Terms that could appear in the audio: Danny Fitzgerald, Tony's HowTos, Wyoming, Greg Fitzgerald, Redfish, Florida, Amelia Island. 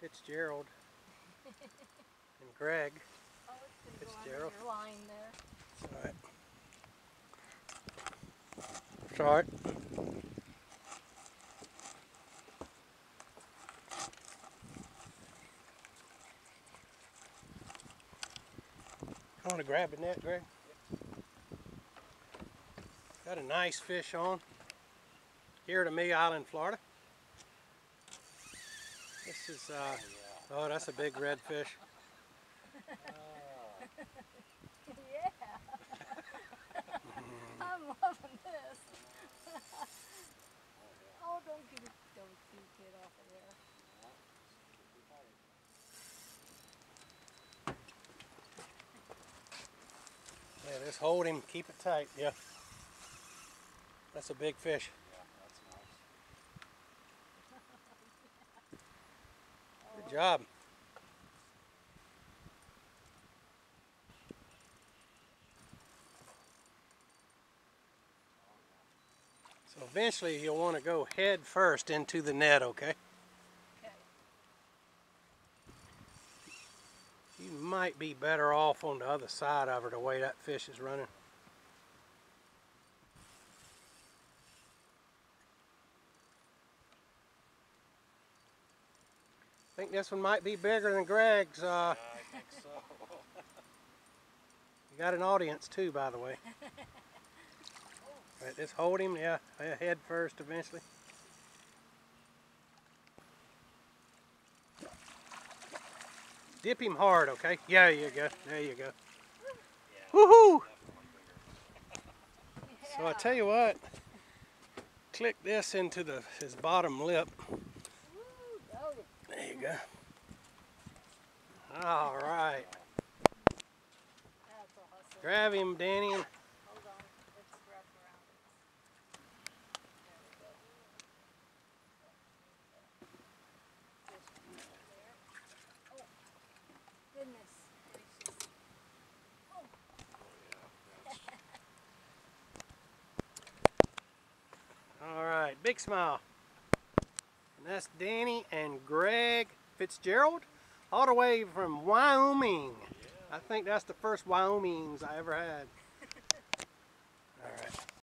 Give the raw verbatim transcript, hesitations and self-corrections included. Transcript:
Fitzgerald and Greg. Oh, it's going to go under your line there. All right. Sorry. I want to grab a net, Greg. Got a nice fish on here at Amelia Island, Florida. This is, uh, oh, that's a big red fish. Yeah. I'm loving this. Oh, don't give it, don't give it off of there. Yeah, just hold him, keep it tight, yeah. That's a big fish. Yeah, that's nice. Good job. So eventually you'll want to go head first into the net, okay? Okay. You might be better off on the other side of her the way that fish is running. I think this one might be bigger than Greg's. Uh, yeah, I think so. You got an audience too, by the way. Right, just hold him, yeah, head first eventually. Dip him hard, okay? Yeah, you go. There you go. Yeah, woohoo! Yeah. So I tell you what, click this into the his bottom lip. There you go. All right. That's awesome. Grab him, Danny. Hold on. Let's wrap around it. Oh, goodness gracious. Oh. Oh, yeah. All right. Big smile. And that's Danny and Greg Fitzgerald, all the way from Wyoming. Yeah. I think that's the first Wyomings I ever had.